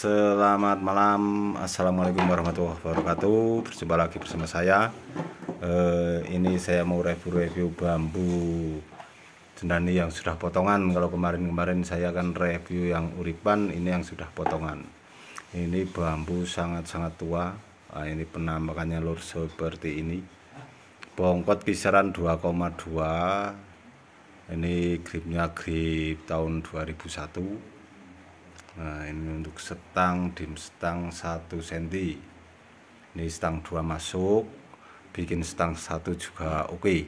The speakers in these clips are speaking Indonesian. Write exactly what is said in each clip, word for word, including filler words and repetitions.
Selamat malam, assalamualaikum warahmatullahi wabarakatuh. Berjumpa lagi bersama saya. eh, Ini saya mau review-review bambu cendani yang sudah potongan. Kalau kemarin-kemarin saya akan review yang uripan, ini yang sudah potongan. Ini bambu sangat-sangat tua. Nah, ini penampakannya lur seperti ini. Bongkot kisaran dua koma dua. Ini gripnya grip tahun dua ribu satu. Nah, ini untuk setang dim setang satu senti. Ini setang dua masuk, bikin setang satu juga oke. Okay.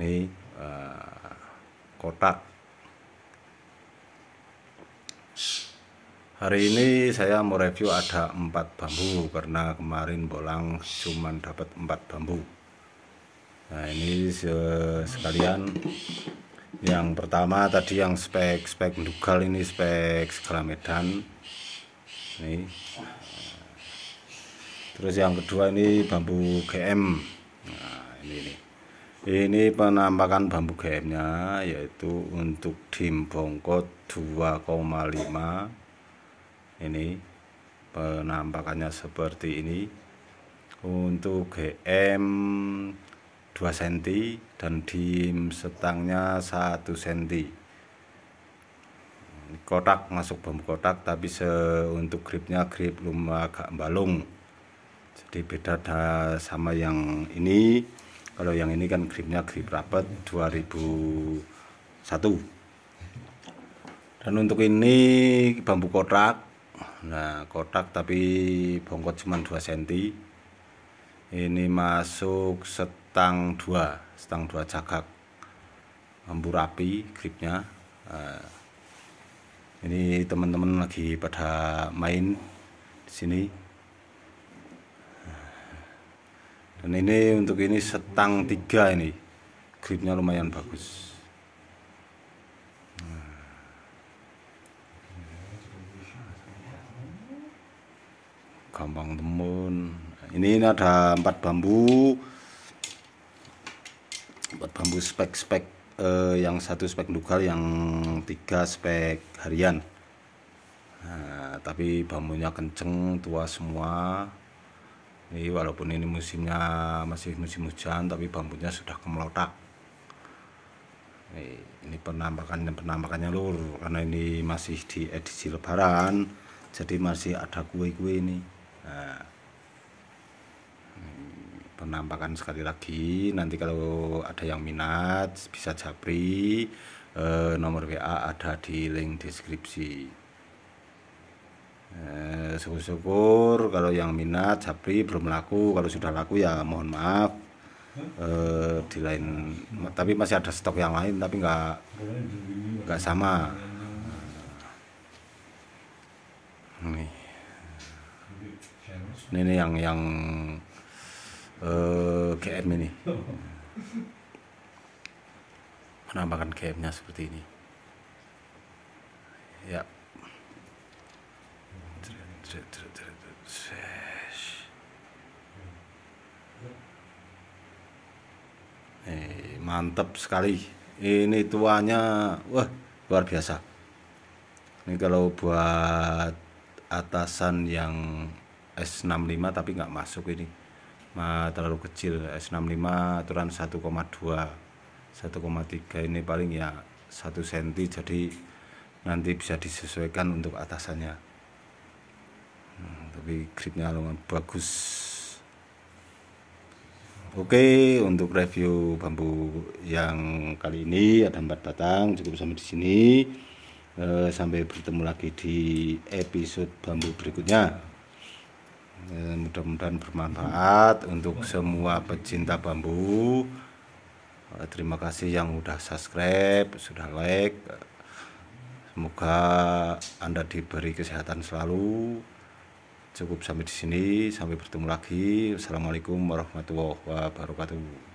Ini uh, kotak. Hari ini saya mau review ada empat bambu karena kemarin bolang cuman dapat empat bambu. Nah, ini sekalian. Yang pertama tadi yang spek-spek mendugal, ini spek segala medan ini. Terus yang kedua ini bambu G M. Nah, ini ini ini penampakan bambu G M nya yaitu untuk dim bongkot dua koma lima. Ini penampakannya seperti ini. Untuk G M dua senti dan dim setangnya satu senti. Kotak masuk bambu kotak, tapi se untuk gripnya grip lumba agak balung, jadi beda sama yang ini. Kalau yang ini kan gripnya grip rapet dua ribu satu. Dan untuk ini bambu kotak, nah kotak tapi bongkot cuma dua senti. Ini masuk set setang dua, setang dua cakak, bambu rapi gripnya. Nah, ini teman-teman lagi pada main di sini. Dan ini untuk ini setang tiga, ini gripnya lumayan bagus. Gampang temun. Ini, ini ada empat bambu. Buat bambu spek-spek, eh, yang satu spek dugal, yang tiga spek harian. Nah, tapi bambunya kenceng, tua semua. Ini walaupun ini musimnya masih musim hujan, tapi bambunya sudah kemelotak. Ini, ini penampakannya penampakannya lur, karena ini masih di edisi lebaran, jadi masih ada kue-kue ini. Nah, penampakan sekali lagi. Nanti kalau ada yang minat bisa japri, e, nomor W A ada di link deskripsi. e, syukur-syukur kalau yang minat japri, belum laku. Kalau sudah laku ya mohon maaf, e, di lain, tapi masih ada stok yang lain tapi nggak nggak sama. Nih, ini, ini yang yang Uh, G M ini, penampakan G M nya seperti ini ya. Eh, mantap sekali. Ini tuanya wah luar biasa. Ini kalau buat atasan yang S enam lima tapi nggak masuk ini. Nah, terlalu kecil. S enam lima aturan satu koma dua, satu koma tiga ini paling ya satu senti, jadi nanti bisa disesuaikan untuk atasannya. Hmm, tapi gripnya lumayan bagus. Oke, untuk review bambu yang kali ini ada empat batang, cukup sampai di sini. E, sampai bertemu lagi di episode bambu berikutnya. Mudah-mudahan bermanfaat untuk semua pecinta bambu. Terima kasih yang sudah subscribe, sudah like. Semoga Anda diberi kesehatan selalu. Cukup sampai di sini, sampai bertemu lagi. Assalamualaikum warahmatullahi wabarakatuh.